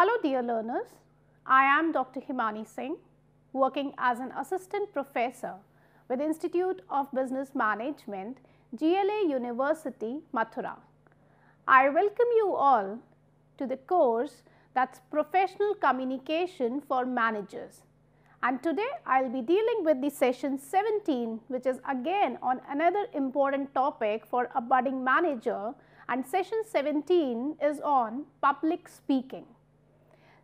Hello dear learners, I am Dr. Himani Singh, working as an assistant professor with Institute of Business Management, GLA University, Mathura. I welcome you all to the course that's Professional Communication for Managers, and today I will be dealing with the session 17, which is again on another important topic for a budding manager, and session 17 is on public speaking.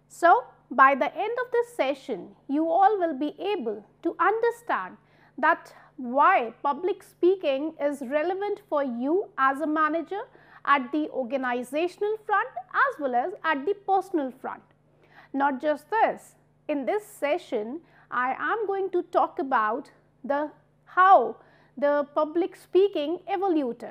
So, by the end of this session, you all will be able to understand that why public speaking is relevant for you as a manager at the organizational front as well as at the personal front. Not just this, in this session, I am going to talk about how the public speaking evolved.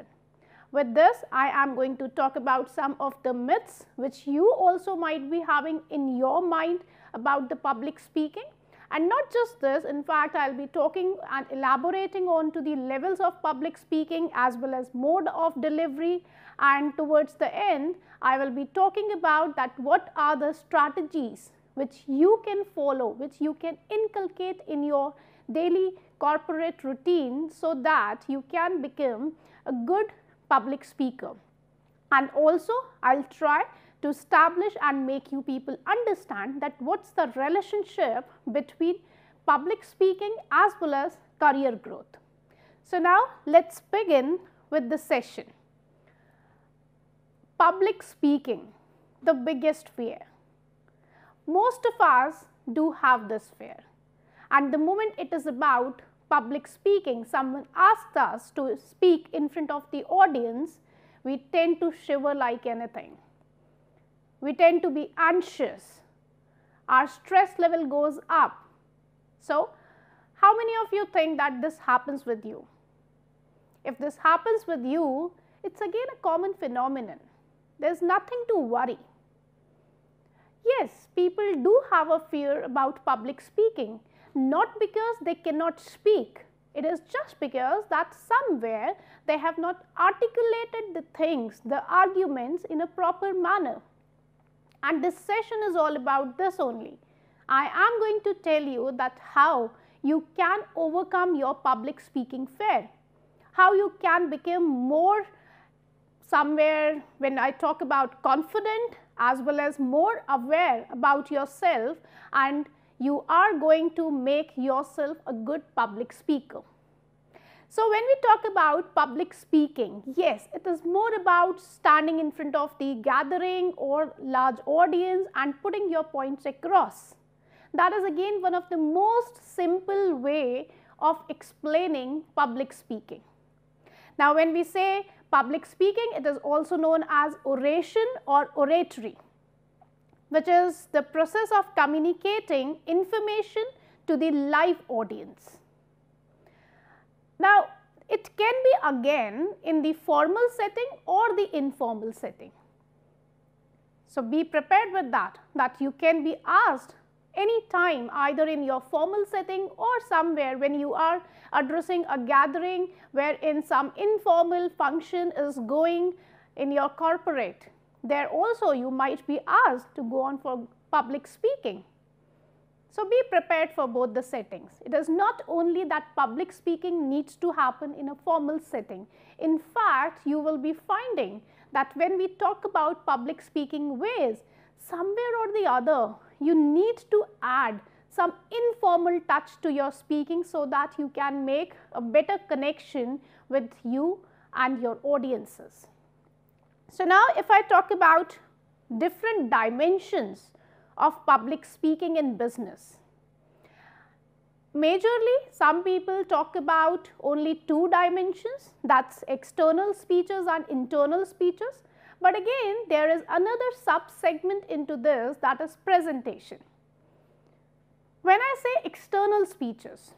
With this, I am going to talk about some of the myths which you also might be having in your mind about the public speaking, and not just this, in fact I will be talking and elaborating on to the levels of public speaking as well as mode of delivery, and towards the end I will be talking about that what are the strategies which you can follow, which you can inculcate in your daily corporate routine so that you can become a good public speaker. And also I will try to establish and make you people understand that what's the relationship between public speaking as well as career growth. So now let's begin with the session. Public speaking, the biggest fear. Most of us do have this fear, and the moment it is about public speaking, someone asks us to speak in front of the audience, we tend to shiver like anything. We tend to be anxious. Our stress level goes up. So, how many of you think that this happens with you? If this happens with you, it's again a common phenomenon. There's nothing to worry. Yes, people do have a fear about public speaking. Not because they cannot speak, it is just because that somewhere they have not articulated the things, the arguments in a proper manner. And this session is all about this only. I am going to tell you that how you can overcome your public speaking fear, how you can become more somewhere when I talk about confident as well as more aware about yourself, and you are going to make yourself a good public speaker. So, when we talk about public speaking, yes, it is more about standing in front of the gathering or large audience and putting your points across. That is again one of the most simple way of explaining public speaking. Now, when we say public speaking, it is also known as oration or oratory, which is the process of communicating information to the live audience. Now, it can be again in the formal setting or the informal setting. So, be prepared with that you can be asked any time either in your formal setting or somewhere when you are addressing a gathering wherein some informal function is going in your corporate. There also you might be asked to go on for public speaking. So, be prepared for both the settings. It is not only that public speaking needs to happen in a formal setting. In fact, you will be finding that when we talk about public speaking ways, somewhere or the other you need to add some informal touch to your speaking so that you can make a better connection with you and your audiences. So, now if I talk about different dimensions of public speaking in business, majorly some people talk about only two dimensions, that's external speeches and internal speeches, But again, there is another sub-segment into this, that is presentation. When I say external speeches,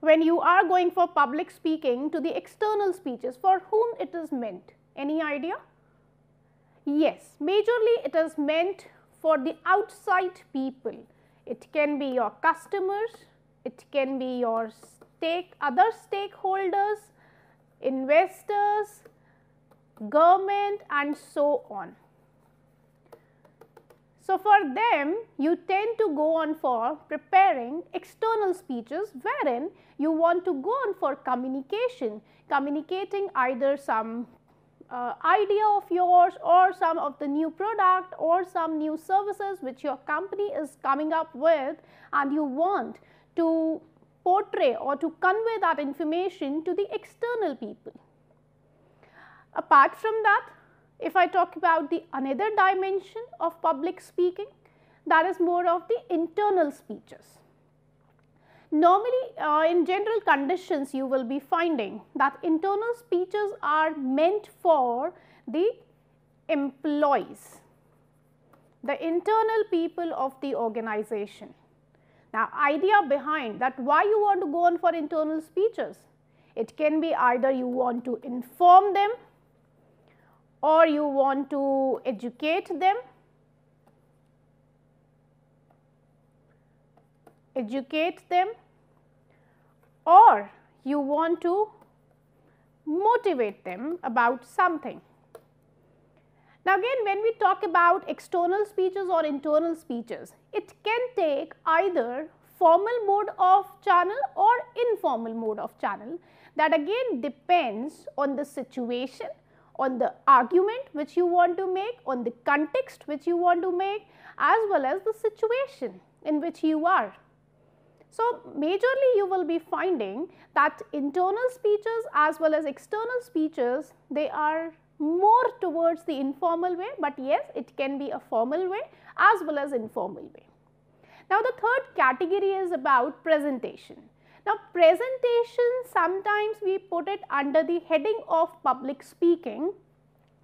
when you are going for public speaking to the external speeches, for whom it is meant? Any idea? Yes, majorly it is meant for the outside people. It can be your customers, it can be your other stakeholders, investors, government, and so on. So, for them, you tend to go on for preparing external speeches, wherein you want to go on for communication, communicating either some idea of yours or some of the new product or some new services which your company is coming up with, and you want to portray or to convey that information to the external people. Apart from that, if I talk about the another dimension of public speaking, that is more of the internal speeches. Normally, in general conditions, you will be finding that internal speeches are meant for the employees, the internal people of the organization. Now, idea behind that why you want to go on for internal speeches, it can be either you want to inform them, or you want to educate them, or you want to motivate them about something. Now again, when we talk about external speeches or internal speeches, it can take either formal mode of channel or informal mode of channel. That again depends on the situation, on the argument which you want to make, on the context which you want to make, as well as the situation in which you are. So, majorly you will be finding that internal speeches as well as external speeches, they are more towards the informal way, but yes, it can be a formal way as well as informal way. Now, the third category is about presentation. Now, presentation sometimes we put it under the heading of public speaking,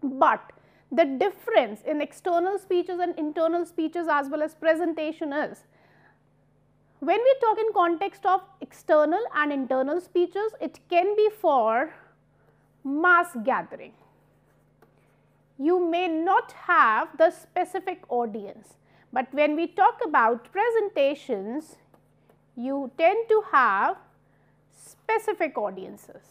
but the difference in external speeches and internal speeches as well as presentation is, when we talk in context of external and internal speeches, it can be for mass gathering. You may not have the specific audience, but when we talk about presentations, you tend to have specific audiences.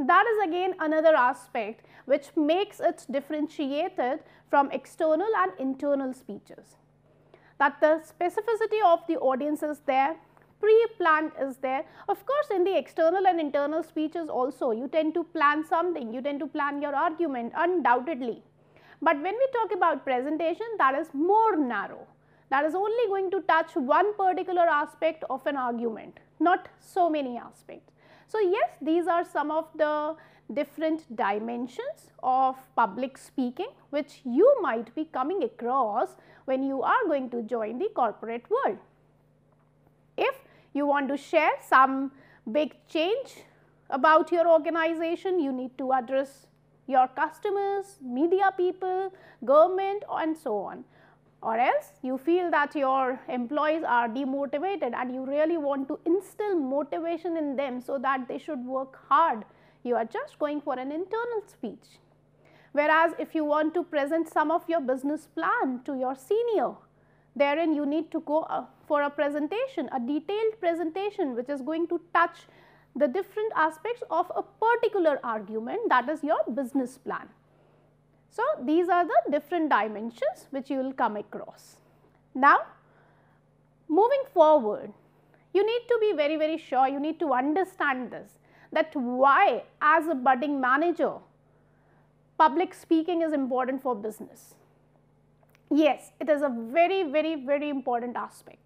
That is again another aspect which makes it differentiated from external and internal speeches. That the specificity of the audience is there, pre-planned is there. Of course, in the external and internal speeches also, you tend to plan something, you tend to plan your argument undoubtedly. But when we talk about presentation, that is more narrow. That is only going to touch one particular aspect of an argument, not so many aspects. So, yes, these are some of the different dimensions of public speaking which you might be coming across when you are going to join the corporate world. If you want to share some big change about your organization, you need to address your customers, media people, government, and so on. Or else you feel that your employees are demotivated and you really want to instill motivation in them so that they should work hard. You are just going for an internal speech. Whereas if you want to present some of your business plan to your senior, therein you need to go for a presentation, a detailed presentation which is going to touch the different aspects of a particular argument, that is your business plan. So, these are the different dimensions which you will come across. Now, moving forward, you need to be very, very sure, you need to understand this, that why as a budding manager, public speaking is important for business. Yes, it is a very, very, very important aspect.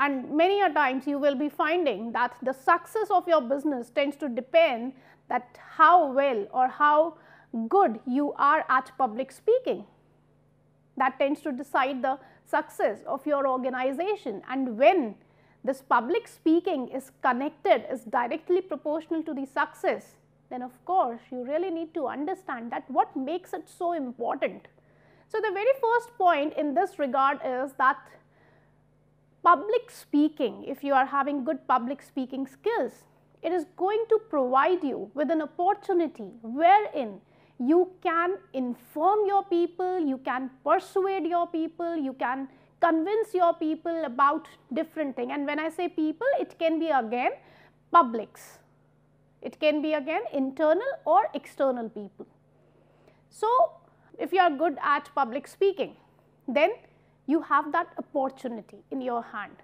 And many a times you will be finding that the success of your business tends to depend that how well or how good you are at public speaking. That tends to decide the success of your organization, and when this public speaking is connected, is directly proportional to the success, then of course you really need to understand that what makes it so important. So the very first point in this regard is that public speaking, if you are having good public speaking skills, it is going to provide you with an opportunity wherein you can inform your people, you can persuade your people, you can convince your people about different things. And when I say people, it can be again publics, it can be again internal or external people. So if you are good at public speaking, then you have that opportunity in your hand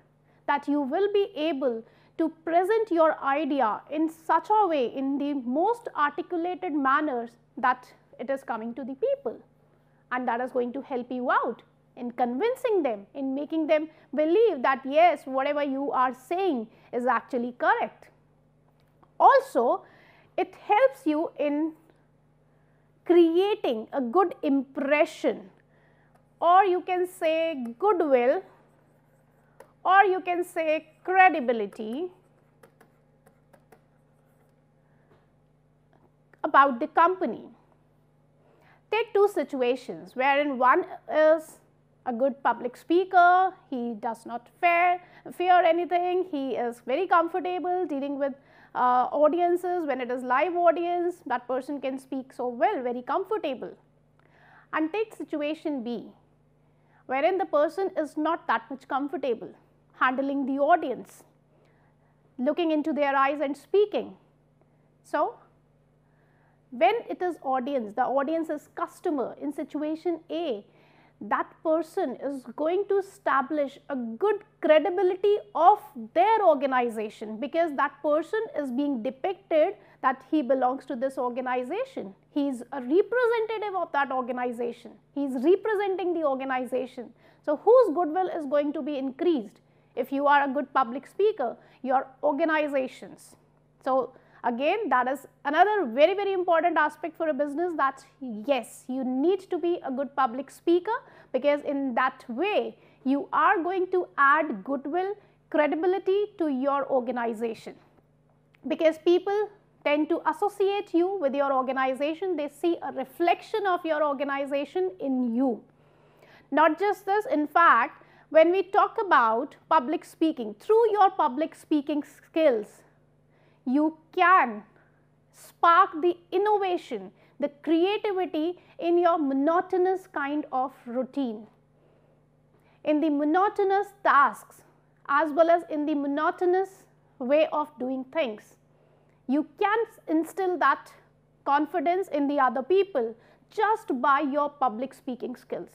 that you will be able to present your idea in such a way, in the most articulated manners, that it is coming to the people, and that is going to help you out in convincing them, in making them believe that yes, whatever you are saying is actually correct. Also, it helps you in creating a good impression, or you can say goodwill, or you can say credibility about the company. Take two situations wherein one is a good public speaker, he does not fear anything, he is very comfortable dealing with audiences. When it is live audience, that person can speak so well, very comfortable. And take situation B, wherein the person is not that much comfortable handling the audience, looking into their eyes and speaking. So when it is audience, the audience is customer in situation A, that person is going to establish a good credibility of their organization, because that person is being depicted that he belongs to this organization. He is a representative of that organization. He is representing the organization. So whose goodwill is going to be increased? If you are a good public speaker, your organization's. So again, that is another very, very important aspect for a business, that yes, you need to be a good public speaker, because in that way you are going to add goodwill, credibility to your organization, because people tend to associate you with your organization. They see a reflection of your organization in you. Not just this, in fact, when we talk about public speaking, through your public speaking skills, you can spark the innovation, the creativity in your monotonous kind of routine, in the monotonous tasks as well as in the monotonous way of doing things. You can instill that confidence in the other people just by your public speaking skills.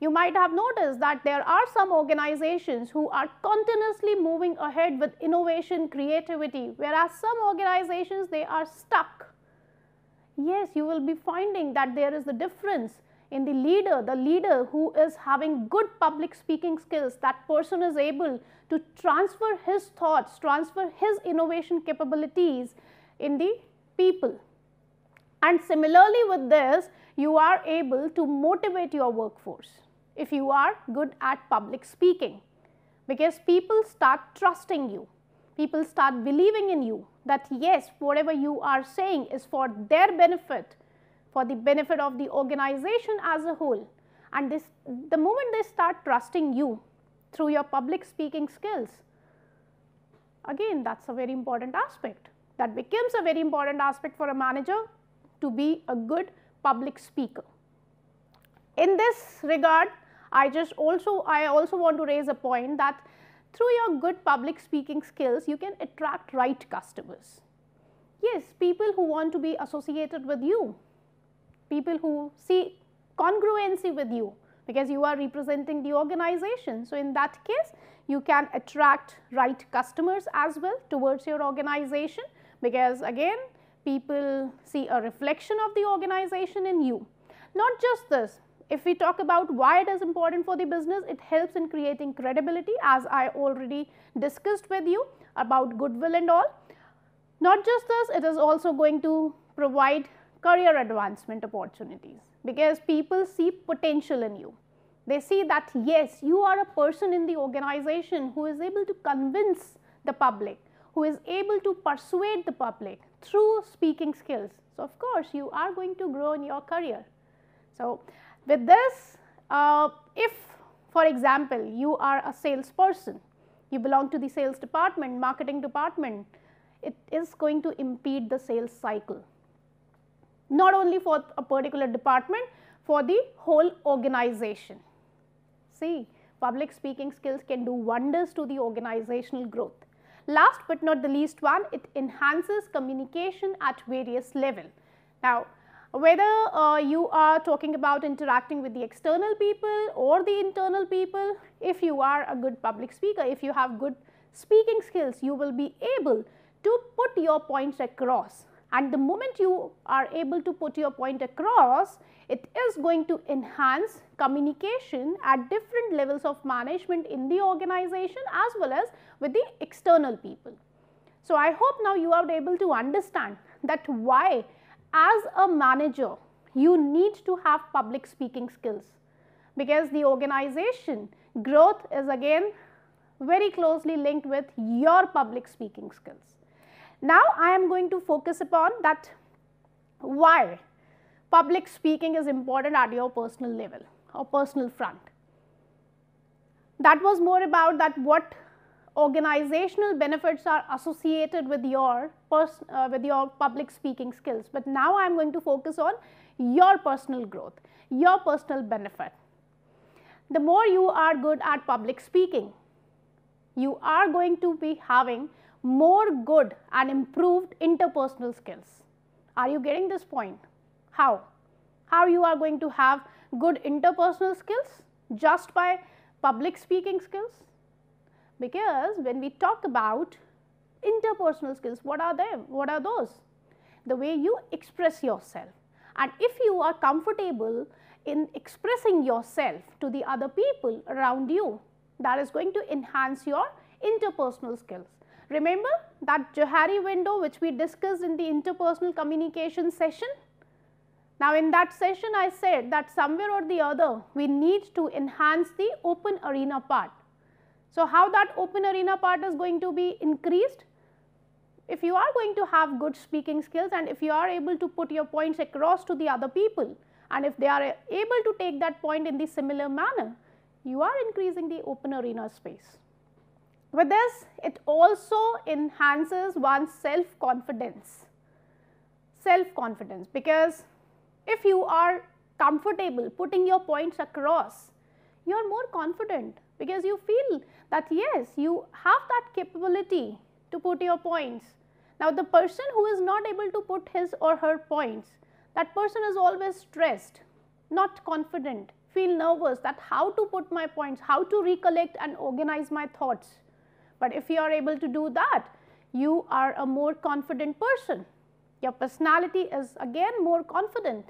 You might have noticed that there are some organizations who are continuously moving ahead with innovation, creativity, whereas some organizations, they are stuck. Yes, you will be finding that there is a difference in the leader who is having good public speaking skills. That person is able to transfer his thoughts, transfer his innovation capabilities in the people. And similarly with this, you are able to motivate your workforce if you are good at public speaking, because people start trusting you, people start believing in you that yes, whatever you are saying is for their benefit, for the benefit of the organization as a whole. And this, the moment they start trusting you through your public speaking skills, again that's a very important aspect, that becomes a very important aspect for a manager to be a good public speaker. In this regard, I also want to raise a point that through your good public speaking skills, you can attract right customers. Yes, people who want to be associated with you, people who see congruency with you, because you are representing the organization. So in that case, you can attract right customers as well towards your organization, because again, people see a reflection of the organization in you. Not just this, if we talk about why it is important for the business, it helps in creating credibility, as I already discussed with you about goodwill and all. Not just this, it is also going to provide career advancement opportunities, because people see potential in you. They see that yes, you are a person in the organization who is able to convince the public, who is able to persuade the public, through speaking skills. So, of course, you are going to grow in your career. So, with this, if for example, you are a salesperson, you belong to the sales department, marketing department, it is going to impede the sales cycle. Not only for a particular department, for the whole organization. See, public speaking skills can do wonders to the organizational growth. Last but not the least one, it enhances communication at various levels. Now, whether you are talking about interacting with the external people or the internal people, if you are a good public speaker, if you have good speaking skills, you will be able to put your points across. And the moment you are able to put your point across, it is going to enhance communication at different levels of management in the organization as well as with the external people. So, I hope now you are able to understand that why as a manager you need to have public speaking skills, because the organization growth is again very closely linked with your public speaking skills. Now, I am going to focus upon that why public speaking is important at your personal level or personal front. That was more about that what organizational benefits are associated with your public speaking skills. But now I am going to focus on your personal growth, your personal benefit. The more you are good at public speaking, you are going to be having more good and improved interpersonal skills. Are you getting this point? How? How you are going to have good interpersonal skills? Just by public speaking skills? Because when we talk about interpersonal skills, what are they? What are those? The way you express yourself. And if you are comfortable in expressing yourself to the other people around you, that is going to enhance your interpersonal skills. Remember that Johari window which we discussed in the interpersonal communication session? Now, in that session I said that somewhere or the other we need to enhance the open arena part. So, how that open arena part is going to be increased? If you are going to have good speaking skills and if you are able to put your points across to the other people and if they are able to take that point in the similar manner, you are increasing the open arena space. With this, it also enhances one's self-confidence. Self-confidence, because if you are comfortable putting your points across, you are more confident because you feel that yes, you have that capability to put your points. Now, the person who is not able to put his or her points, that person is always stressed, not confident, feel nervous that how to put my points, how to recollect and organize my thoughts. But if you are able to do that, you are a more confident person. Your personality is again more confident.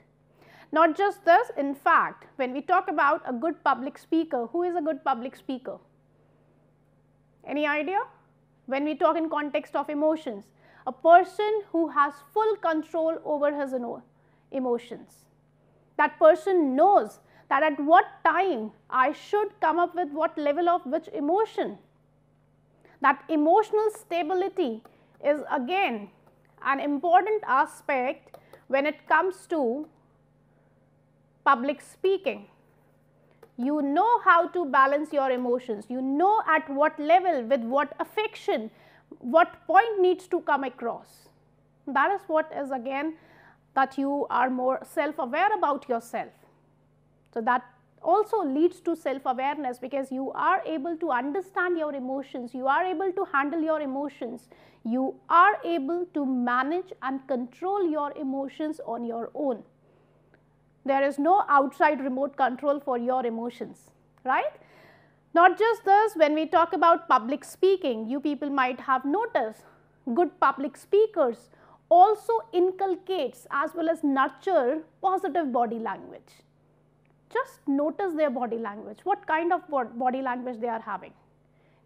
Not just this, in fact, when we talk about a good public speaker, who is a good public speaker? Any idea? When we talk in context of emotions, a person who has full control over his emotions. That person knows that at what time I should come up with what level of which emotion. That emotional stability is again an important aspect when it comes to public speaking. You know how to balance your emotions, you know at what level, with what affection, what point needs to come across. That is what is again that you are more self-aware about yourself. So, that also leads to self-awareness because you are able to understand your emotions, you are able to handle your emotions, you are able to manage and control your emotions on your own. There is no outside remote control for your emotions, right? Not just this, when we talk about public speaking, you people might have noticed good public speakers also inculcates as well as nurture positive body language. Just notice their body language, what kind of body language they are having.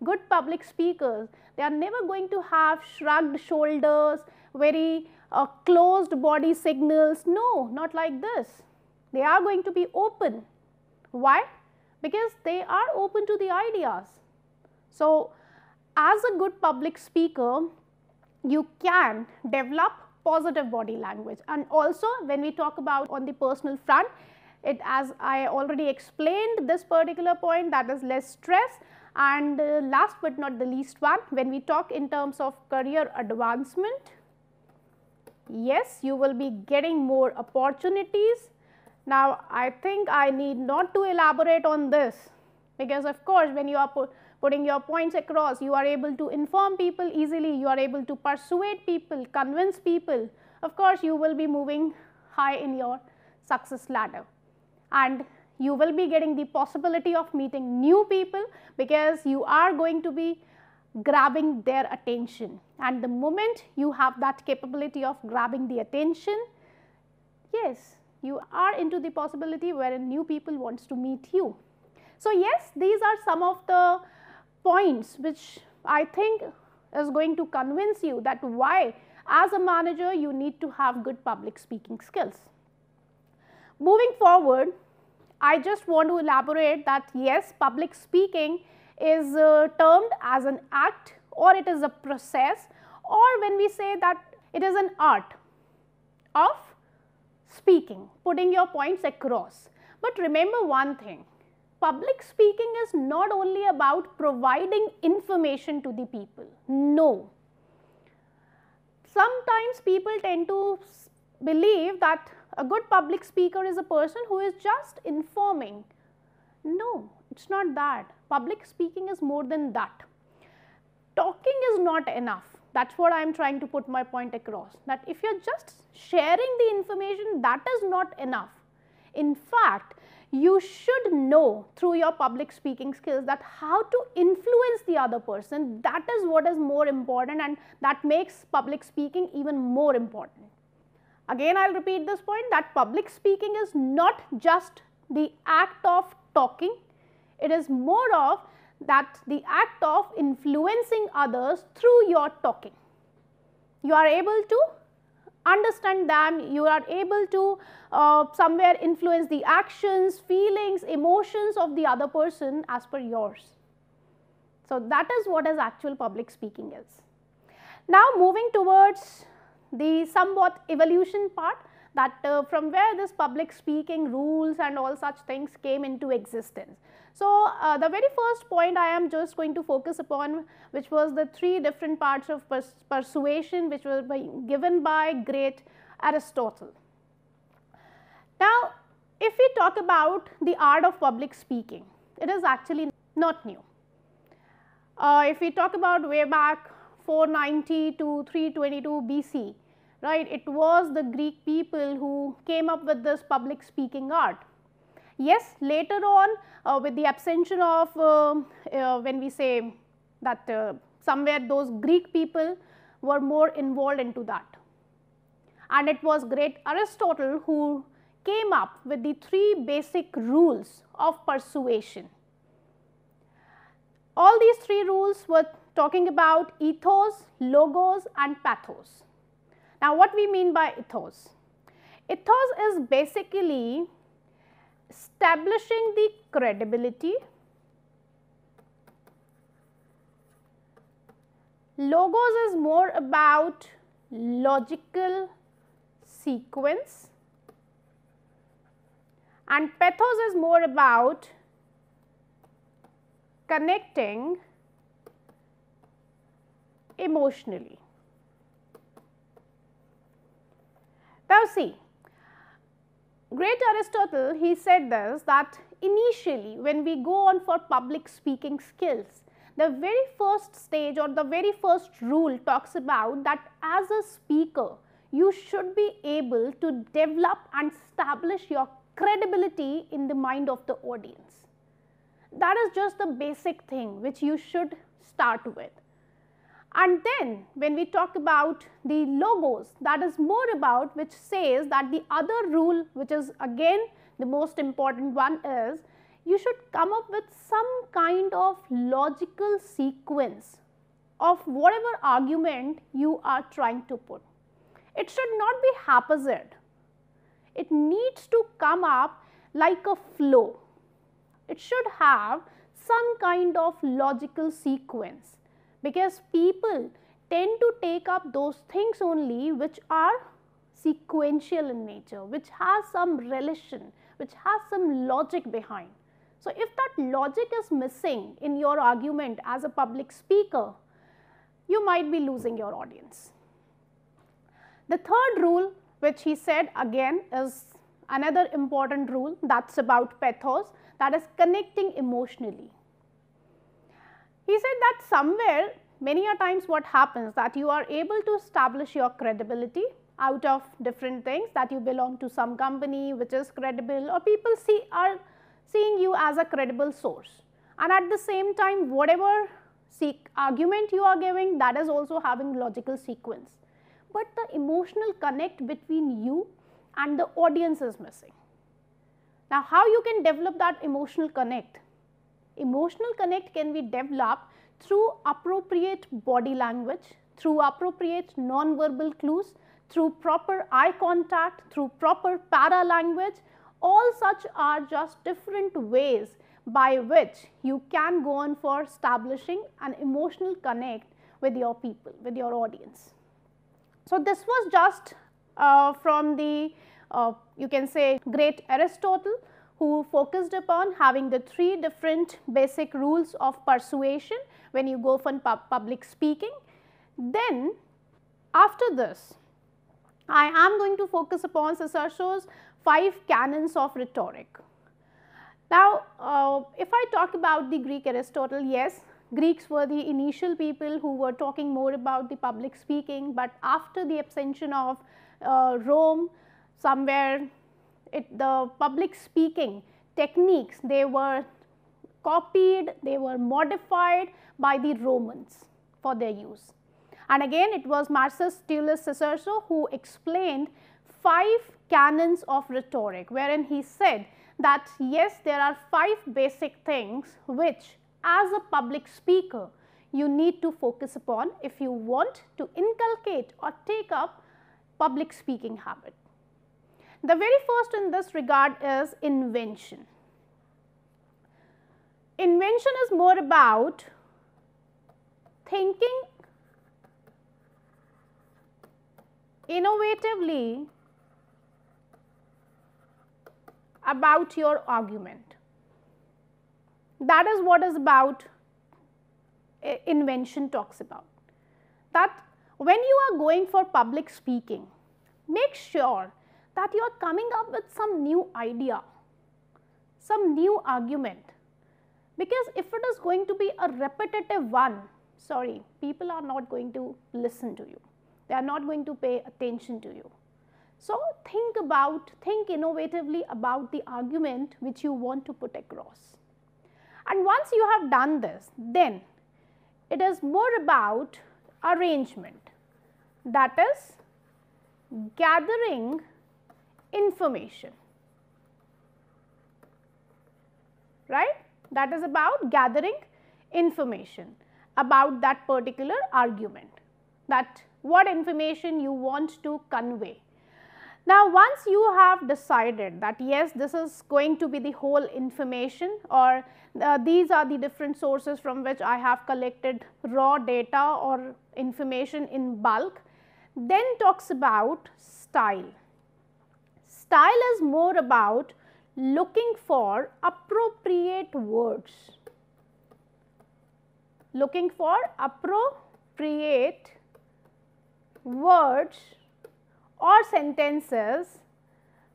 Good public speakers, they are never going to have shrugged shoulders, very closed body signals. No, not like this. They are going to be open. Why? Because they are open to the ideas. So, as a good public speaker, you can develop positive body language. And also when we talk about on the personal front, it, as I already explained this particular point, that is less stress. And last but not the least one, when we talk in terms of career advancement, yes, you will be getting more opportunities. Now, I think I need not to elaborate on this, because of course when you are putting your points across, you are able to inform people easily, you are able to persuade people, convince people. Of course, you will be moving high in your success ladder, and you will be getting the possibility of meeting new people, because you are going to be grabbing their attention. And the moment you have that capability of grabbing the attention, yes, you are into the possibility wherein new people wants to meet you. So yes, these are some of the points which I think is going to convince you that why as a manager you need to have good public speaking skills. Moving forward, I just want to elaborate that yes, public speaking is termed as an act, or it is a process, or when we say that it is an art of speaking, putting your points across. But remember one thing, public speaking is not only about providing information to the people, no. Sometimes people tend to believe that a good public speaker is a person who is just informing. No, it is not that. Public speaking is more than that. Talking is not enough. That is what I am trying to put my point across, that if you are just sharing the information, that is not enough. In fact, you should know through your public speaking skills that how to influence the other person. That is what is more important, and that makes public speaking even more important. Again, I will repeat this point, that public speaking is not just the act of talking, it is more of that the act of influencing others through your talking. You are able to understand them, you are able to somewhere influence the actions, feelings, emotions of the other person as per yours. So that is what is actual public speaking is. Now moving towards the somewhat evolution part, that from where this public speaking rules and all such things came into existence. So the very first point I am just going to focus upon, which was the three different parts of persuasion which were given by great Aristotle. Now if we talk about the art of public speaking, it is actually not new. If we talk about way back 490 to 322 BC, right, it was the Greek people who came up with this public speaking art. Yes, later on with the abstention of when we say that somewhere those Greek people were more involved into that, and it was great Aristotle who came up with the three basic rules of persuasion. All these three rules were talking about ethos, logos and pathos. Now what we mean by ethos? Ethos is basically establishing the credibility. Logos is more about logical sequence, and pathos is more about connecting emotionally. Now see, great Aristotle, he said this, that initially when we go on for public speaking skills, the very first stage or the very first rule talks about that as a speaker you should be able to develop and establish your credibility in the mind of the audience. That is just the basic thing which you should start with. And then when we talk about the logos, that is more about, which says that the other rule, which is again the most important one, is you should come up with some kind of logical sequence of whatever argument you are trying to put. It should not be haphazard. It needs to come up like a flow. It should have some kind of logical sequence, because people tend to take up those things only which are sequential in nature, which has some relation, which has some logic behind. So, if that logic is missing in your argument as a public speaker, you might be losing your audience. The third rule which he said again is another important rule, that is about pathos, that is connecting emotionally. He said that somewhere many a times what happens that you are able to establish your credibility out of different things, that you belong to some company which is credible or people are seeing you as a credible source, and at the same time whatever argument you are giving, that is also having logical sequence, but the emotional connect between you and the audience is missing. Now, how you can develop that emotional connect? Emotional connect can be developed through appropriate body language, through appropriate non-verbal clues, through proper eye contact, through proper para language. All such are just different ways by which you can go on for establishing an emotional connect with your people, with your audience. So, this was just from the you can say great Aristotle, who focused upon having the three different basic rules of persuasion when you go for public speaking. Then after this, I am going to focus upon Cicero's 5 canons of rhetoric. Now, if I talk about the Greek Aristotle, yes, Greeks were the initial people who were talking more about the public speaking, but after the ascension of Rome, somewhere the public speaking techniques, they were copied, they were modified by the Romans for their use. And again, it was Marcus Tullius Cicero who explained 5 canons of rhetoric, wherein he said that yes, there are 5 basic things which as a public speaker you need to focus upon if you want to inculcate or take up public speaking habit. The very first in this regard is invention. Invention is more about thinking innovatively about your argument. That is what is about invention talks about. That when you are going for public speaking, make sure that you are coming up with some new idea, some new argument, because if it is going to be a repetitive one, sorry, people are not going to listen to you. They are not going to pay attention to you. So, think innovatively about the argument which you want to put across. And once you have done this, then it is more about arrangement, that is gathering information, right? That is about gathering information about that particular argument, that what information you want to convey. Now, once you have decided that yes, this is going to be the whole information, or these are the different sources from which I have collected raw data or information in bulk, then talks about style. Style is more about looking for appropriate words, looking for appropriate words or sentences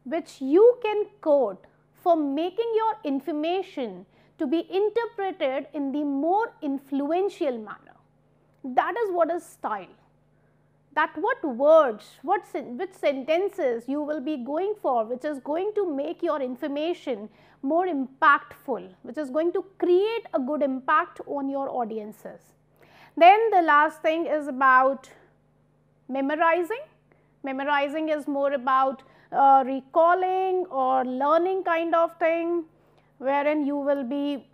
which you can quote for making your information to be interpreted in the more influential manner. That is what is style. That what words, which sentences you will be going for, which is going to make your information more impactful, which is going to create a good impact on your audiences. Then the last thing is about memorizing. Memorizing is more about recalling or learning kind of thing, wherein you will be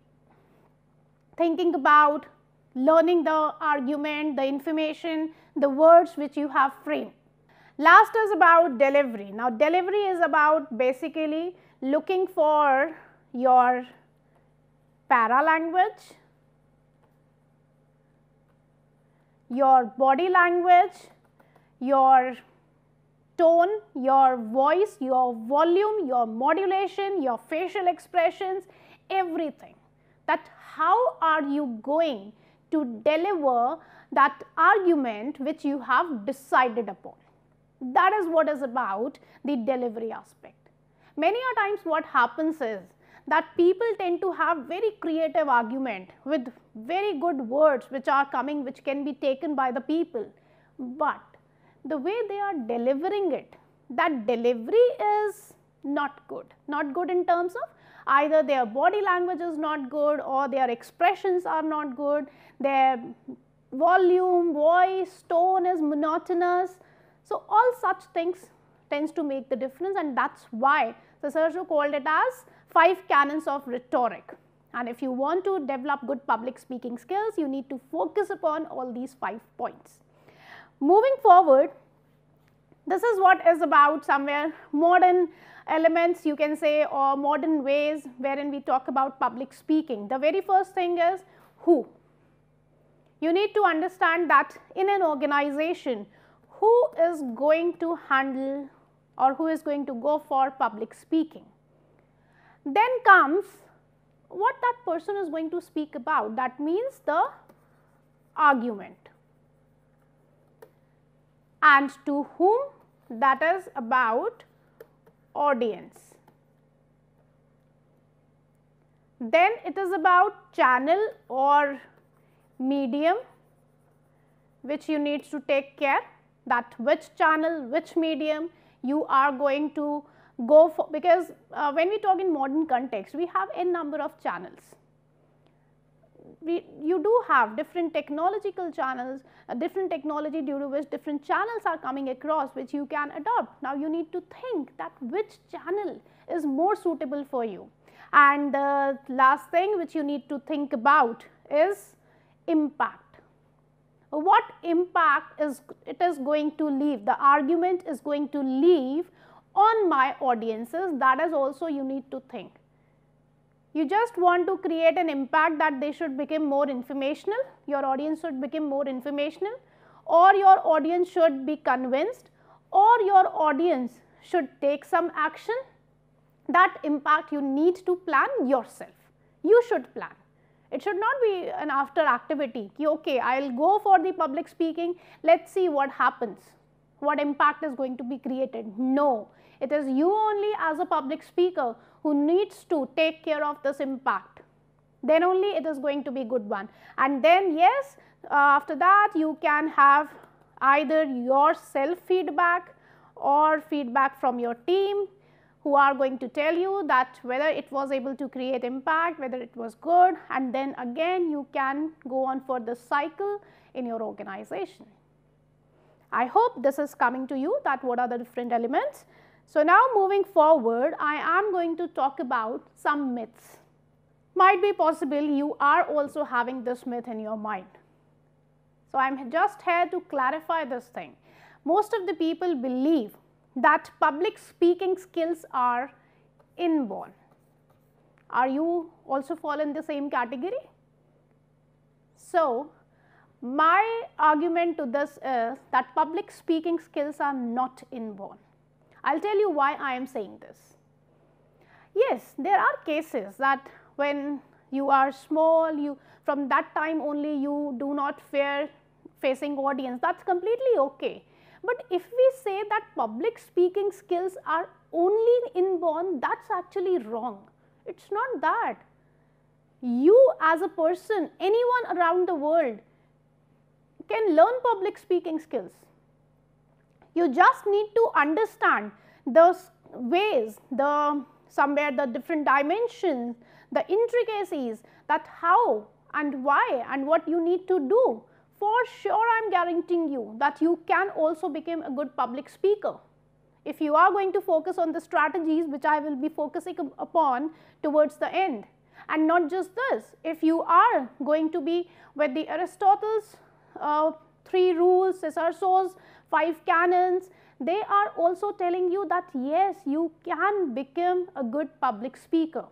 thinking about learning the argument, the information, the words which you have framed. Last is about delivery. Now, delivery is about basically looking for your para language, your body language, your tone, your voice, your volume, your modulation, your facial expressions, everything. That how are you going to deliver that argument which you have decided upon. That is what is about the delivery aspect. Many a times what happens is that people tend to have very creative argument with very good words which are coming, which can be taken by the people, but the way they are delivering it, that delivery is not good. Not good in terms of either their body language is not good, or their expressions are not good, their volume, voice, tone is monotonous. So, all such things tends to make the difference, and that is why Cicero called it as 5 canons of rhetoric. And if you want to develop good public speaking skills, you need to focus upon all these 5 points. Moving forward, this is what is about somewhere modern elements, you can say, or modern ways wherein we talk about public speaking. The very first thing is who. You need to understand that in an organization, who is going to handle or who is going to go for public speaking. Then comes what that person is going to speak about, that means the argument, and to whom, that is about audience. Then it is about channel or medium which you need to take care, that which channel, which medium you are going to go for, because when we talk in modern context, we have n number of channels. You do have different technological channels, different technology due to which different channels are coming across which you can adopt. Now, you need to think that which channel is more suitable for you. And the last thing which you need to think about is impact. What impact is it is going to leave, the argument is going to leave on my audiences, that is also you need to think. You just want to create an impact that they should become more informational, your audience should become more informational, or your audience should be convinced, or your audience should take some action. That impact you need to plan yourself, you should plan. It should not be an after activity, okay, I will go for the public speaking, let us see what happens, what impact is going to be created. No, it is you only as a public speaker who needs to take care of this impact, then only it is going to be good one. And then yes, after that you can have either your self feedback or feedback from your team, who are going to tell you that whether it was able to create impact, whether it was good, and then again you can go on for the cycle in your organization. I hope this is coming to you, that what are the different elements. So, now moving forward, I am going to talk about some myths. Might be possible you are also having this myth in your mind. So, I am just here to clarify this thing. Most of the people believe that public speaking skills are inborn. Are you also fall in the same category? So, my argument to this is that public speaking skills are not inborn. I will tell you why I am saying this. Yes, there are cases that when you are small, you from that time only you do not fear facing audience, that is completely okay. But if we say that public speaking skills are only inborn, that is actually wrong. It is not that. You as a person, anyone around the world can learn public speaking skills. You just need to understand those ways, the somewhere the different dimensions, the intricacies, that how and why and what you need to do. For sure, I am guaranteeing you that you can also become a good public speaker. If you are going to focus on the strategies which I will be focusing upon towards the end. And not just this, if you are going to be with the Aristotle's 3 rules, Cicero's 5 canons, they are also telling you that yes, you can become a good public speaker.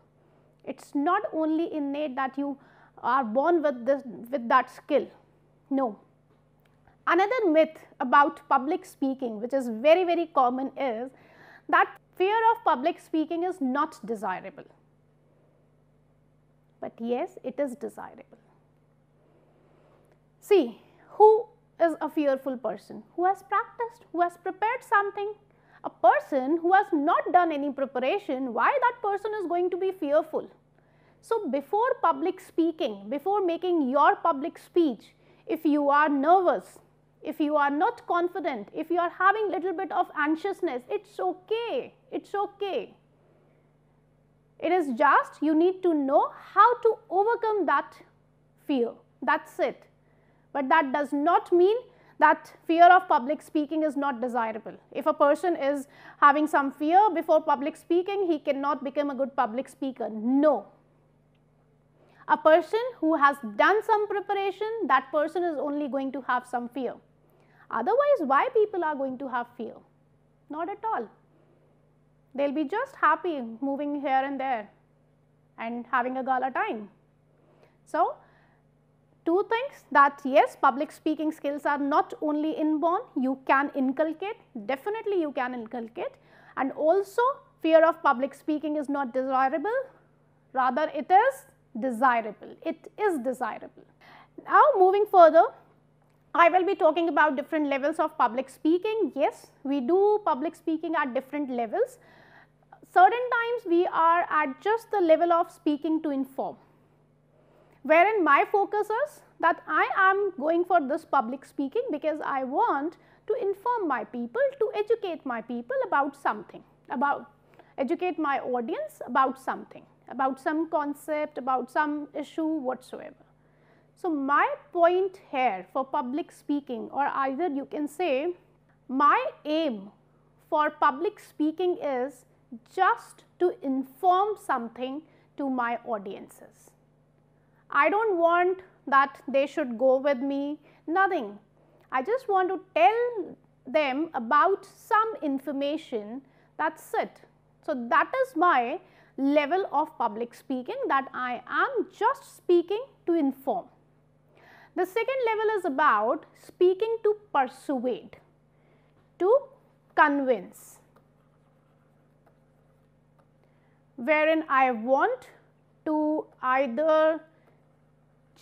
It is not only innate that you are born with that skill. No, Another myth about public speaking, which is very common, is that fear of public speaking is not desirable. But yes, it is desirable. See, who is a fearful person? Who has practiced, who has prepared something. A person who has not done any preparation, why that person is going to be fearful? So before public speaking, before making your public speech, if you are nervous, if you are not confident, if you are having little bit of anxiousness, it's okay, it's okay. It is just you need to know how to overcome that fear, that's it. But that does not mean that fear of public speaking is not desirable. If a person is having some fear before public speaking, he cannot become a good public speaker. No. A person who has done some preparation, that person is only going to have some fear. Otherwise, why people are going to have fear? Not at all. They'll be just happy moving here and there and having a gala time. So, two things, that yes, public speaking skills are not only inborn, you can inculcate, definitely you can inculcate, and also fear of public speaking is not desirable, rather it is desirable, it is desirable. Now moving further, I will be talking about different levels of public speaking. Yes, we do public speaking at different levels. Certain times we are at just the level of speaking to inform, wherein my focus is that I am going for this public speaking because I want to inform my people, to educate my people about something, educate my audience about something, about some concept, about some issue whatsoever. So my point here for public speaking, or either you can say my aim for public speaking, is just to inform something to my audiences. I do not want that they should go with me, nothing. I just want to tell them about some information, that is it. So that is my level of public speaking, that I am just speaking to inform. The second level is about speaking to persuade, to convince, wherein I want to either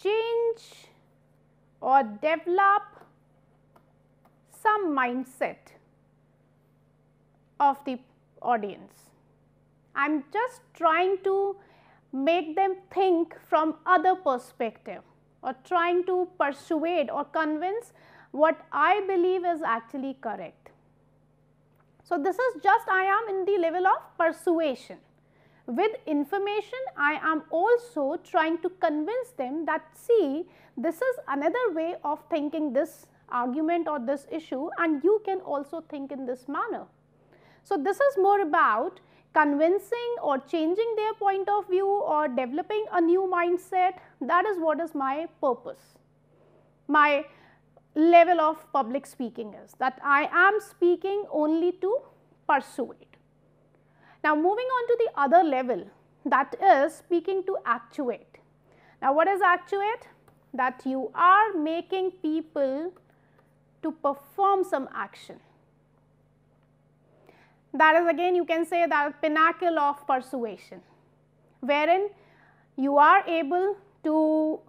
change or develop some mindset of the audience. I am just trying to make them think from other perspective, or trying to persuade or convince what I believe is actually correct. So this is just, I am in the level of persuasion. With information, I am also trying to convince them that, see, this is another way of thinking this argument or this issue, and you can also think in this manner. So this is more about convincing or changing their point of view or developing a new mindset. That is what is my purpose. My level of public speaking is that I am speaking only to persuade. Now moving on to the other level, that is speaking to actuate. Now what is actuate? That you are making people to perform some action. That is, again you can say, that pinnacle of persuasion, wherein you are able to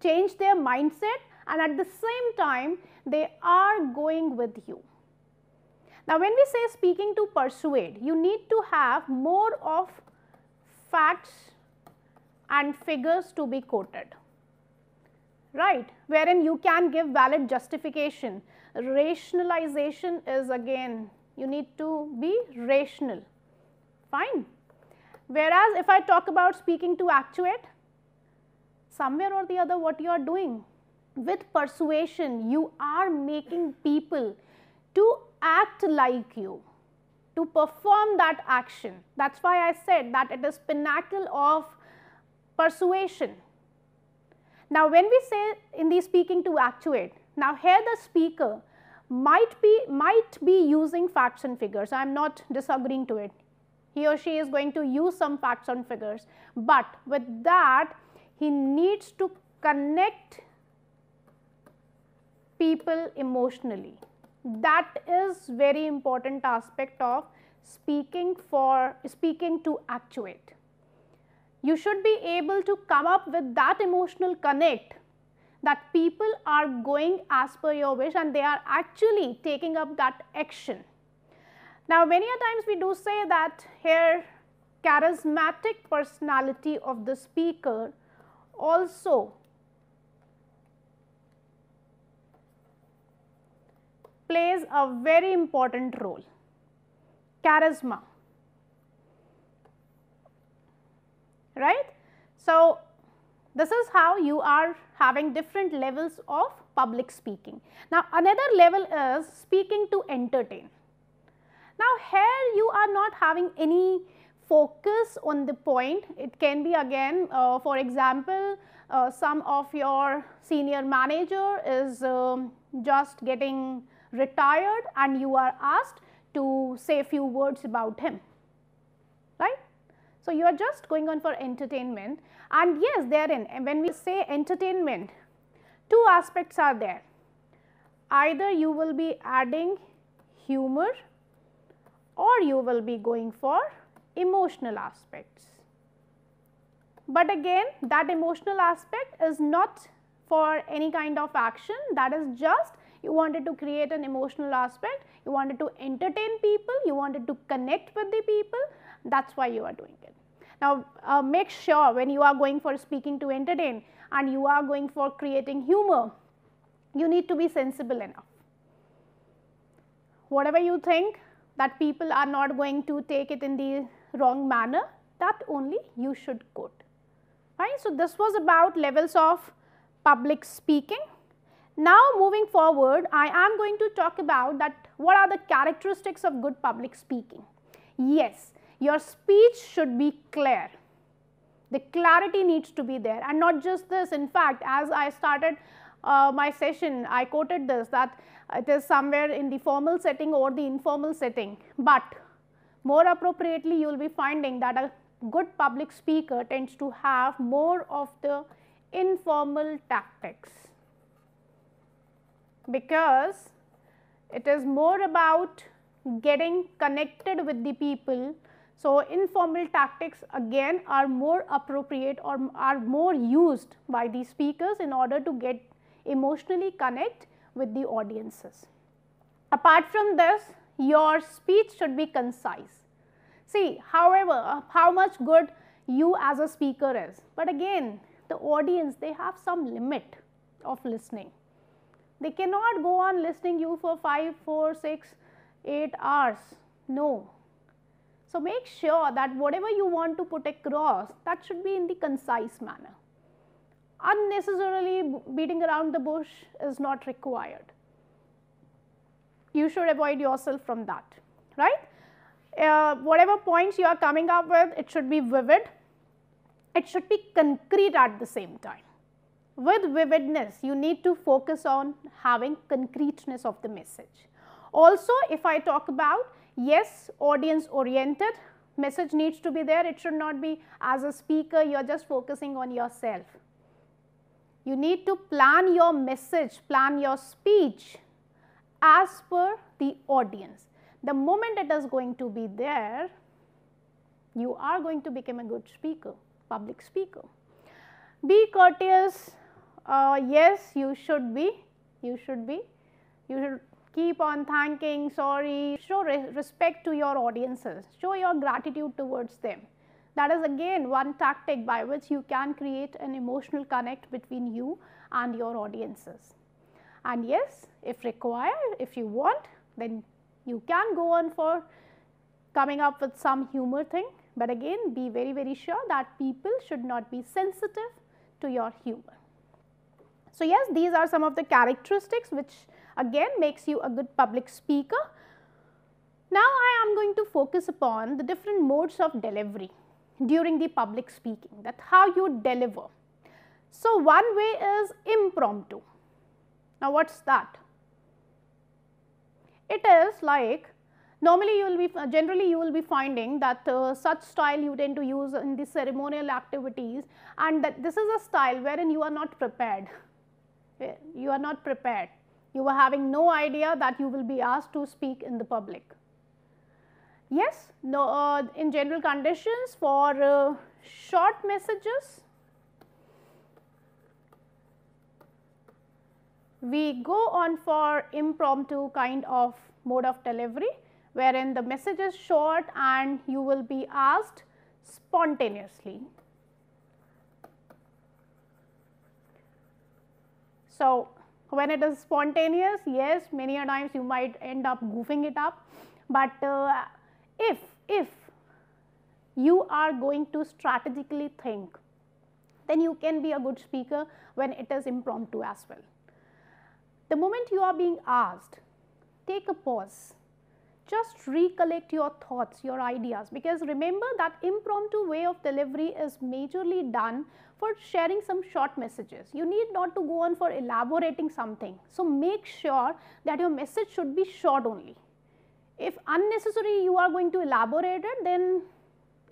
change their mindset and at the same time they are going with you. Now when we say speaking to persuade, you need to have more of facts and figures to be quoted, right, wherein you can give valid justification. Rationalization is, again, you need to be rational, fine. Whereas if I talk about speaking to actuate, somewhere or the other what you are doing, with persuasion you are making people to act like you, to perform that action. That is why I said that it is pinnacle of persuasion. Now when we say in the speaking to actuate, now here the speaker might be using facts and figures, I am not disagreeing to it. He or she is going to use some facts and figures, but with that he needs to connect people emotionally. That is very important aspect of speaking to actuate. You should be able to come up with that emotional connect that people are going as per your wish and they are actually taking up that action. Now, many a times we do say that here charismatic personality of the speaker also plays a very important role. Charisma, right? So, this is how you are having different levels of public speaking. Now, another level is speaking to entertain. Now, here you are not having any focus on the point. It can be again, for example, some of your senior manager is just getting retired and you are asked to say a few words about him, right? So, you are just going on for entertainment. And yes, therein, when we say entertainment, two aspects are there. Either you will be adding humor or you will be going for emotional aspects. But again, that emotional aspect is not for any kind of action, that is just you wanted to create an emotional aspect, you wanted to entertain people, you wanted to connect with the people, that is why you are doing it. Now, make sure when you are going for speaking to entertain and you are going for creating humor, you need to be sensible enough. Whatever you think that people are not going to take it in the wrong manner, that only you should quote. Right? So, this was about levels of public speaking. Now, moving forward, I am going to talk about that what are the characteristics of good public speaking. Yes, your speech should be clear. The clarity needs to be there, and not just this. In fact, as I started my session, I quoted this, that it is somewhere in the formal setting or the informal setting, but more appropriately you will be finding that a good public speaker tends to have more of the informal tactics, because it is more about getting connected with the people. So, informal tactics again are more appropriate or are more used by the speakers in order to get emotionally connect with the audiences. Apart from this, your speech should be concise. See, however, how much good you as a speaker is, but again the audience, they have some limit of listening. They cannot go on listening you for 5, 4, 6, 8 hours, no. So, make sure that whatever you want to put across, that should be in the concise manner. Unnecessarily beating around the bush is not required. You should avoid yourself from that, right? Whatever points you are coming up with, it should be vivid, it should be concrete at the same time. With vividness, you need to focus on having concreteness of the message. Also, if I talk about, yes, audience oriented, message needs to be there. It should not be as a speaker you are just focusing on yourself. You need to plan your message, plan your speech as per the audience. The moment it is going to be there, you are going to become a good speaker, public speaker. Be courteous. Yes, you should keep on thanking, sorry, show respect to your audiences, show your gratitude towards them. That is again one tactic by which you can create an emotional connect between you and your audiences. And yes, if required, if you want, then you can go on for coming up with some humor thing, but again be very, very sure that people should not be sensitive to your humor. So, yes, these are some of the characteristics which again makes you a good public speaker. Now, I am going to focus upon the different modes of delivery during the public speaking, that how you deliver. So, one way is impromptu. Now, what is that? It is like normally you will be generally you will be finding that such style you tend to use in the ceremonial activities, and that this is a style wherein you are not prepared. You were having no idea that you will be asked to speak in the public. Yes, no, in general conditions for short messages, we go on for impromptu kind of mode of delivery, wherein the message is short and you will be asked spontaneously. So, when it is spontaneous, yes, many a times you might end up goofing it up, but if you are going to strategically think, then you can be a good speaker when it is impromptu as well. The moment you are being asked, take a pause, just recollect your thoughts, your ideas, because remember that impromptu way of delivery is majorly done for sharing some short messages. You need not to go on for elaborating something. So, make sure that your message should be short only. If unnecessary you are going to elaborate it, then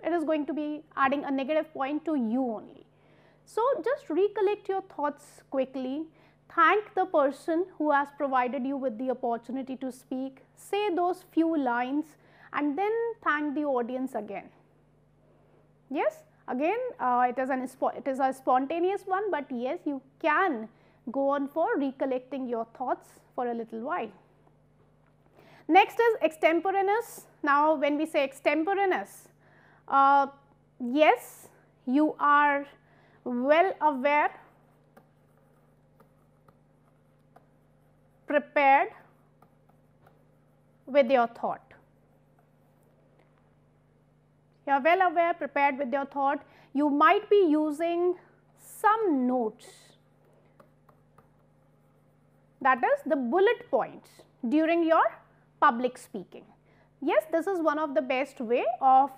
it is going to be adding a negative point to you only. So, just recollect your thoughts quickly. Thank the person who has provided you with the opportunity to speak, say those few lines and then thank the audience again. Yes, again it is a spontaneous one, but yes, you can go on for recollecting your thoughts for a little while. Next is extemporaneous. Now, when we say extemporaneous, yes, you are well aware, prepared with your thought. You are well aware, prepared with your thought. You might be using some notes, that is the bullet points during your public speaking. Yes, this is one of the best way of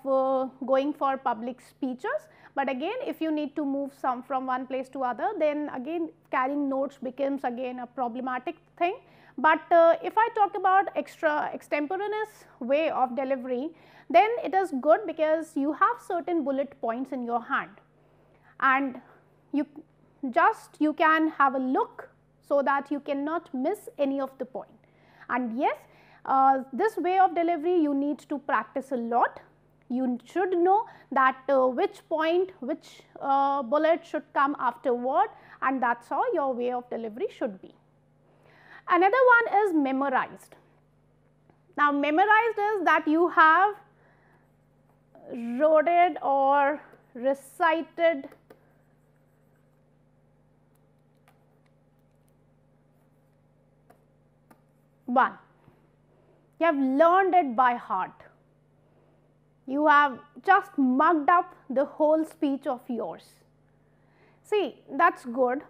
going for public speeches, but again if you need to move some from one place to other, then again carrying notes becomes again a problematic thing. But if I talk about extemporaneous way of delivery, then it is good because you have certain bullet points in your hand and you can have a look so that you cannot miss any of the point. And yes, this way of delivery you need to practice a lot. You should know that which point, which bullet should come afterward, and that is how your way of delivery should be. Another one is memorized. Now, memorized is that you have wrote it or recited one. You have learned it by heart. You have just mugged up the whole speech of yours. See, that is good.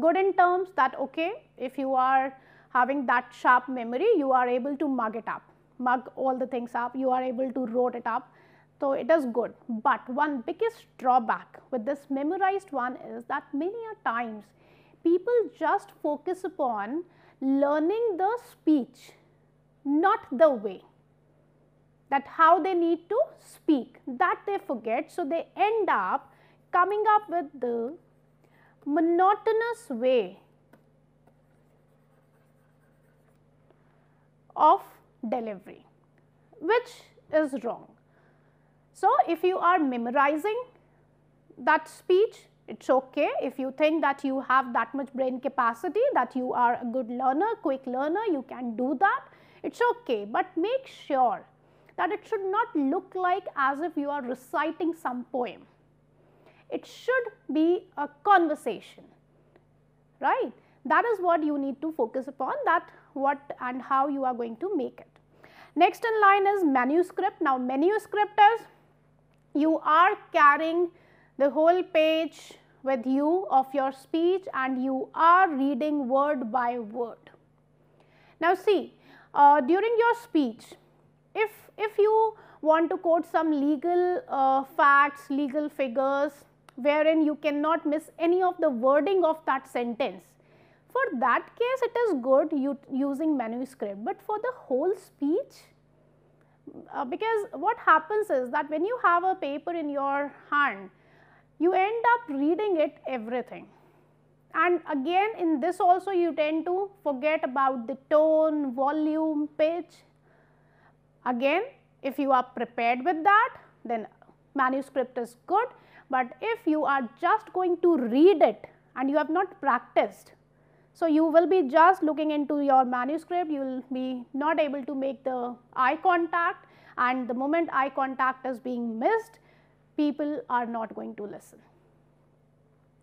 Good in terms that, okay, if you are having that sharp memory, you are able to mug it up, mug all the things up, you are able to wrote it up. So, it is good. But one biggest drawback with this memorized one is that many a times people just focus upon learning the speech, not the way, that how they need to speak, that they forget. So, they end up coming up with the monotonous way of delivery, which is wrong. So, if you are memorizing that speech, it is okay. If you think that you have that much brain capacity, that you are a good learner, quick learner, you can do that. It is okay, but make sure that it should not look like as if you are reciting some poem. It should be a conversation, right? That is what you need to focus upon, that what and how you are going to make it. Next in line is manuscript. Now, manuscript is you are carrying the whole page with you of your speech and you are reading word by word. Now, see, during your speech, if you want to quote some legal facts, legal figures, wherein you cannot miss any of the wording of that sentence, for that case it is good using manuscript, but for the whole speech, because what happens is that when you have a paper in your hand, you end up reading it everything And again in this also you tend to forget about the tone, volume, pitch. Again, if you are prepared with that, then manuscript is good, but if you are just going to read it and you have not practiced, so you will be just looking into your manuscript, you will be not able to make the eye contact, and the moment eye contact is being missed, people are not going to listen.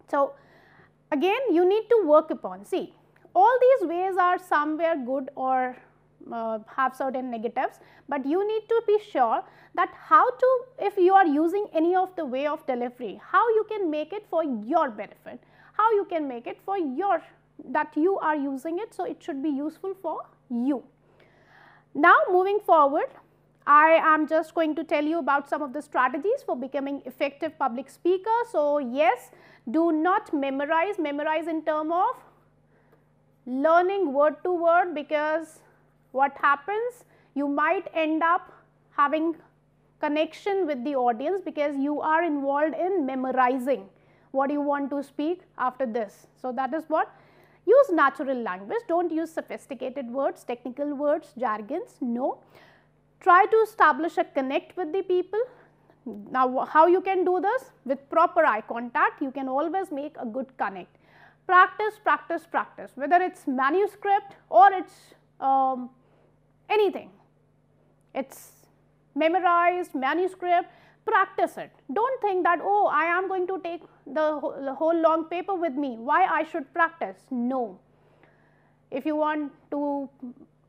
So, again you need to work upon, see, all these ways are somewhere good or have certain negatives, but you need to be sure that how to, if you are using any of the way of delivery, how you can make it for your benefit, how you can make it for your, that you are using it, so it should be useful for you. Now moving forward, I am just going to tell you about some of the strategies for becoming effective public speaker. So yes, do not memorize, memorize in term of learning word to word, because what happens, you might end up having connection with the audience because you are involved in memorizing what you want to speak after this. So that is what, use natural language, do not use sophisticated words, technical words, jargons, no. Try to establish a connect with the people. Now how you can do this? With proper eye contact, you can always make a good connect. Practice, practice, practice, whether it is manuscript or it is anything, it is memorized, manuscript, practice it. Do not think that, oh, I am going to take the whole long paper with me, why I should practice? No. If you want to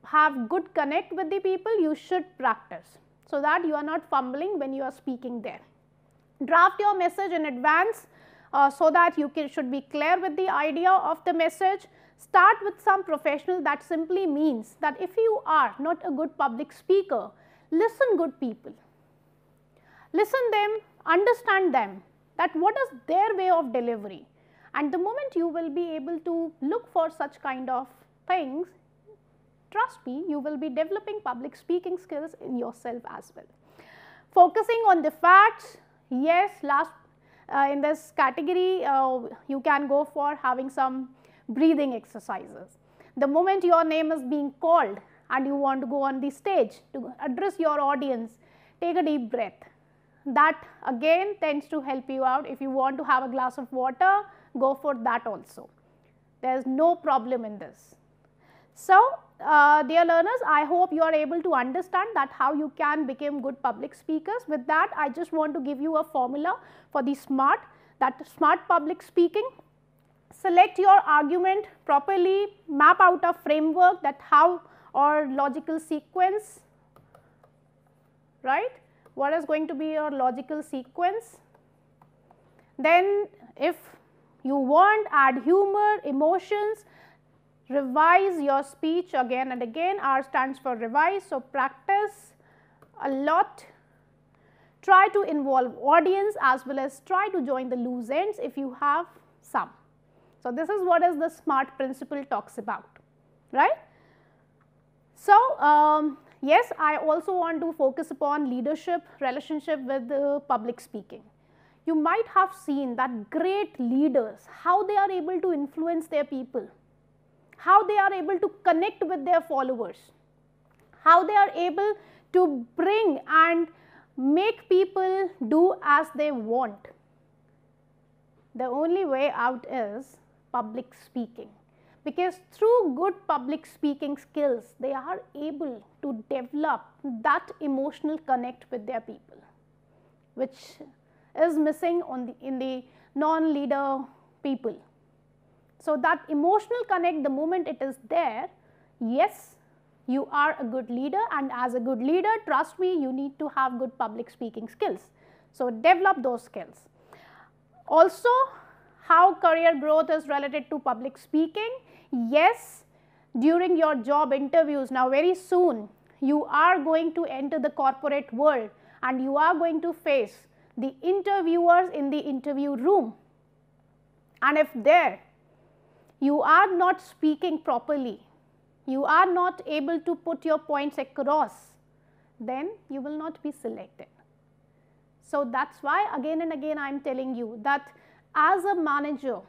have good connect with the people, you should practice, so that you are not fumbling when you are speaking there. Draft your message in advance so that you can, should be clear with the idea of the message. Start with some professional, that simply means that if you are not a good public speaker, listen good people, listen them, understand them, that what is their way of delivery, and the moment you will be able to look for such kind of things, trust me, you will be developing public speaking skills in yourself as well. Focusing on the facts, yes, last in this category you can go for having some breathing exercises. The moment your name is being called and you want to go on the stage to address your audience, take a deep breath. That again tends to help you out. If you want to have a glass of water, go for that also. There is no problem in this. So, dear learners, I hope you are able to understand that how you can become good public speakers. With that, I just want to give you a formula for the SMART, that smart public speaking. Select your argument properly, map out a framework, that how or logical sequence, right? What is going to be your logical sequence? Then if you want, add humor, emotions. Revise your speech again and again. R stands for revise, so practice a lot. Try to involve audience as well as try to join the loose ends if you have some. So this is what is the SMART principle talks about, right? So yes, I also want to focus upon leadership, relationship with public speaking. You might have seen that great leaders, how they are able to influence their people, how they are able to connect with their followers, how they are able to bring and make people do as they want. The only way out is public speaking, because through good public speaking skills, they are able to develop that emotional connect with their people, which is missing in the non-leader people. So that emotional connect, the moment it is there, yes, you are a good leader, and as a good leader, trust me, you need to have good public speaking skills. So develop those skills. Also, how career growth is related to public speaking? Yes, during your job interviews, now very soon you are going to enter the corporate world and you are going to face the interviewers in the interview room, and if there you are not speaking properly, you are not able to put your points across, then you will not be selected. So that is why again and again I am telling you that as a manager,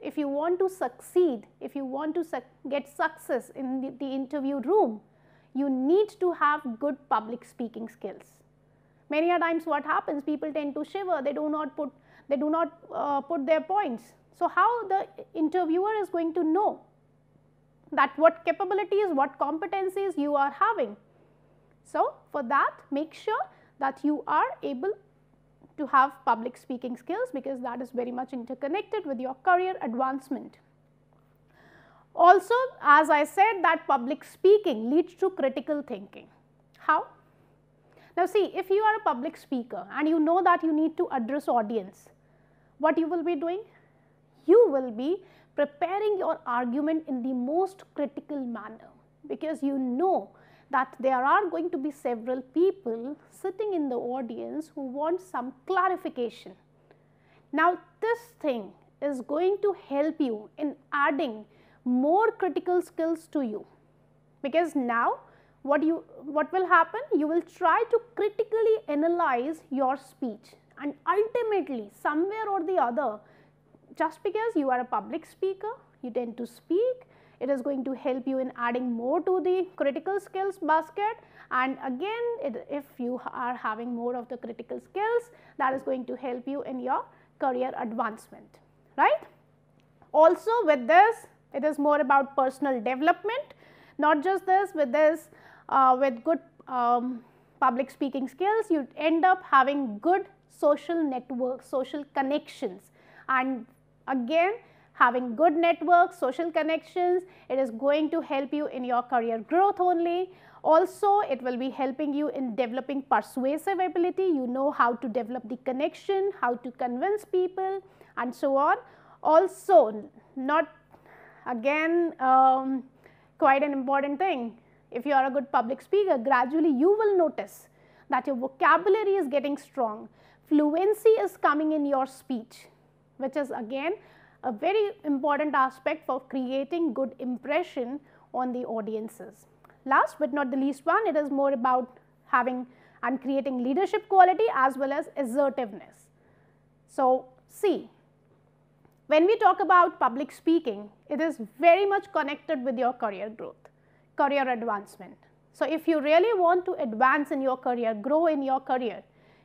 if you want to succeed, if you want to get success in the interview room, you need to have good public speaking skills. Many a times what happens, people tend to shiver, they do not put their points. So how the interviewer is going to know that what capabilities, what competencies you are having? So for that, make sure that you are able to have public speaking skills, because that is very much interconnected with your career advancement. Also, as I said, that public speaking leads to critical thinking. How? Now see, if you are a public speaker and you know that you need to address audience, what you will be doing? You will be preparing your argument in the most critical manner, because you know that there are going to be several people sitting in the audience who want some clarification. Now this thing is going to help you in adding more critical skills to you, because now what will happen? You will try to critically analyze your speech, and ultimately somewhere or the other, just because you are a public speaker, you tend to speak, it is going to help you in adding more to the critical skills basket. And again, if you are having more of the critical skills, that is going to help you in your career advancement, right? Also with this, it is more about personal development. Not just this, with good public speaking skills, you end up having good social networks, social connections, and again, having good networks, social connections, it is going to help you in your career growth only. Also, it will be helping you in developing persuasive ability. You know how to develop the connection, how to convince people, and so on. Also, not again, quite an important thing, if you are a good public speaker, gradually you will notice that your vocabulary is getting strong, fluency is coming in your speech, which is again a very important aspect for creating good impression on the audiences. Last but not the least one, it is more about having and creating leadership quality as well as assertiveness. So see, when we talk about public speaking, it is very much connected with your career growth, career advancement. So if you really want to advance in your career, grow in your career,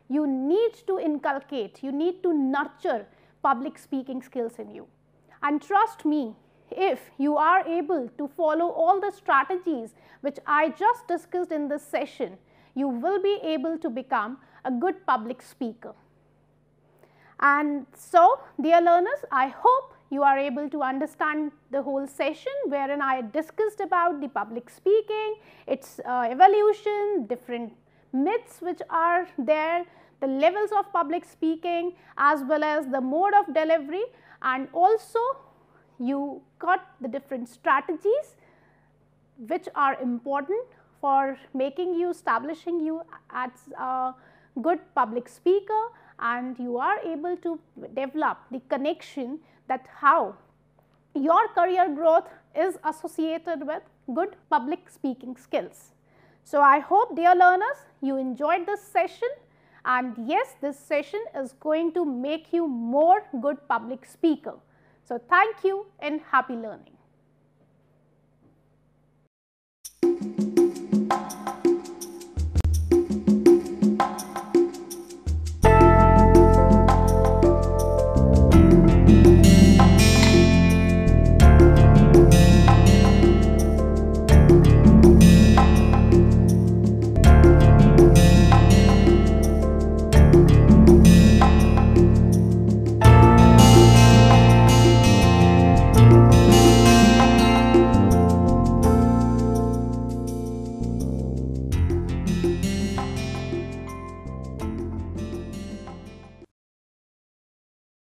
you need to inculcate, you need to nurture public speaking skills in you. And trust me, if you are able to follow all the strategies which I just discussed in this session, you will be able to become a good public speaker. And so, dear learners, I hope you are able to understand the whole session wherein I discussed about the public speaking, its evolution, different myths which are there, the levels of public speaking, as well as the mode of delivery, and also you got the different strategies which are important for making you, establishing you as a good public speaker, and you are able to develop the connection that how your career growth is associated with good public speaking skills. So I hope, dear learners, you enjoyed this session. And yes, this session is going to make you more good public speaker. So thank you and happy learning.